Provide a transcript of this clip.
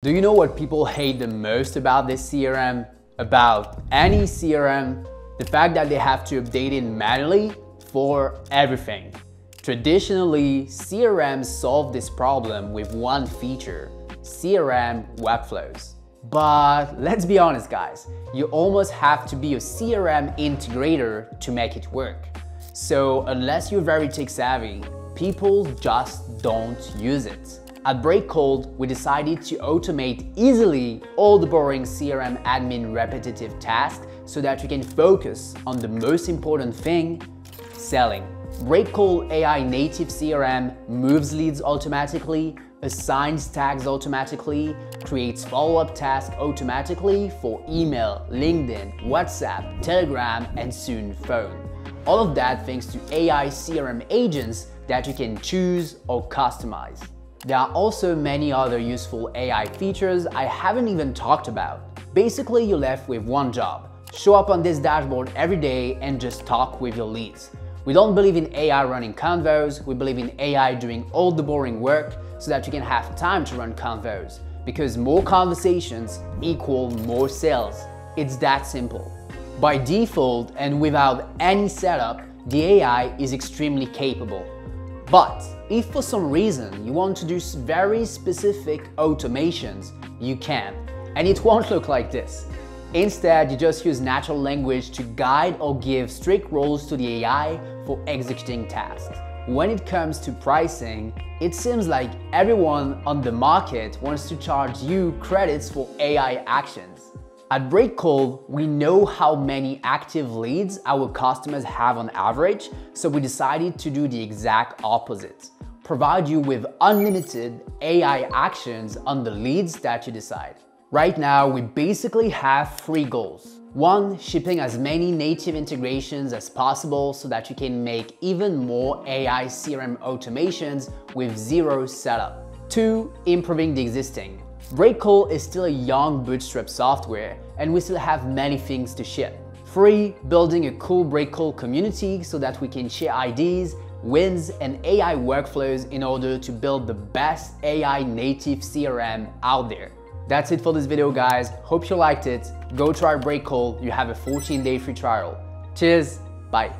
Do you know what people hate the most about this CRM? About any CRM? The fact that they have to update it manually for everything. Traditionally, CRMs solve this problem with one feature, CRM workflows. But let's be honest guys, you almost have to be a CRM integrator to make it work. So unless you're very tech savvy, people just don't use it. At BreakCold, we decided to automate easily all the boring CRM admin repetitive tasks so that you can focus on the most important thing, selling. BreakCold AI native CRM moves leads automatically, assigns tags automatically, creates follow-up tasks automatically for email, LinkedIn, WhatsApp, Telegram, and soon phone. All of that thanks to AI CRM agents that you can choose or customize. There are also many other useful AI features I haven't even talked about. Basically, you're left with one job. Show up on this dashboard every day and just talk with your leads. We don't believe in AI running convos, we believe in AI doing all the boring work so that you can have time to run convos. Because more conversations equal more sales. It's that simple. By default and without any setup, the AI is extremely capable. But if for some reason you want to do very specific automations, you can, and it won't look like this. Instead, you just use natural language to guide or give strict rules to the AI for executing tasks. When it comes to pricing, it seems like everyone on the market wants to charge you credits for AI actions. At BreakCold, we know how many active leads our customers have on average, so we decided to do the exact opposite. Provide you with unlimited AI actions on the leads that you decide. Right now, we basically have three goals. One, shipping as many native integrations as possible so that you can make even more AI CRM automations with zero setup. Two, improving the existing. BreakCold is still a young bootstrap software and we still have many things to ship. 3. Building a cool BreakCold community so that we can share ideas, wins and AI workflows in order to build the best AI native CRM out there. That's it for this video guys, hope you liked it. Go try BreakCold, you have a 14-day free trial. Cheers, bye.